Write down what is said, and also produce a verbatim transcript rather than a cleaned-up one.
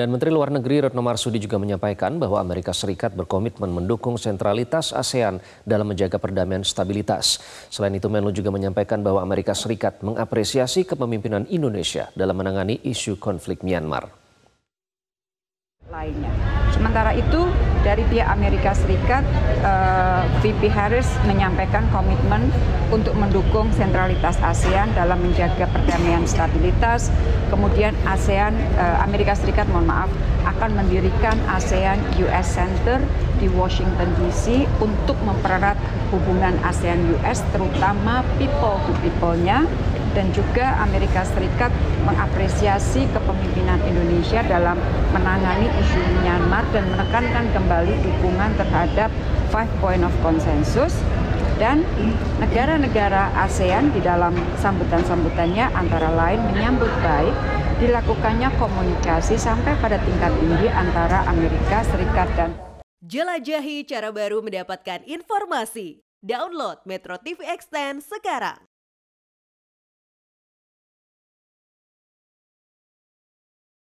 Dan Menteri Luar Negeri Retno Marsudi juga menyampaikan bahwa Amerika Serikat berkomitmen mendukung sentralitas ASEAN dalam menjaga perdamaian stabilitas. Selain itu, Menlu juga menyampaikan bahwa Amerika Serikat mengapresiasi kepemimpinan Indonesia dalam menangani isu konflik Myanmar. Lainnya. Sementara itu, dari pihak Amerika Serikat, eh, V P Harris menyampaikan komitmen untuk mendukung sentralitas ASEAN dalam menjaga perdamaian stabilitas. Kemudian ASEAN, eh, Amerika Serikat, mohon maaf, akan mendirikan ASEAN U S Center di Washington D C untuk mempererat hubungan ASEAN U S, terutama people-to-people-nya. Dan juga Amerika Serikat mengapresiasi kepemimpinan Indonesia dalam menangani isu Myanmar dan menekankan kembali dukungan terhadap Five Point of Consensus. Dan negara-negara ASEAN di dalam sambutan-sambutannya antara lain menyambut baik dilakukannya komunikasi sampai pada tingkat tinggi antara Amerika Serikat dan... Jelajahi cara baru mendapatkan informasi. Download Metro T V Extend sekarang.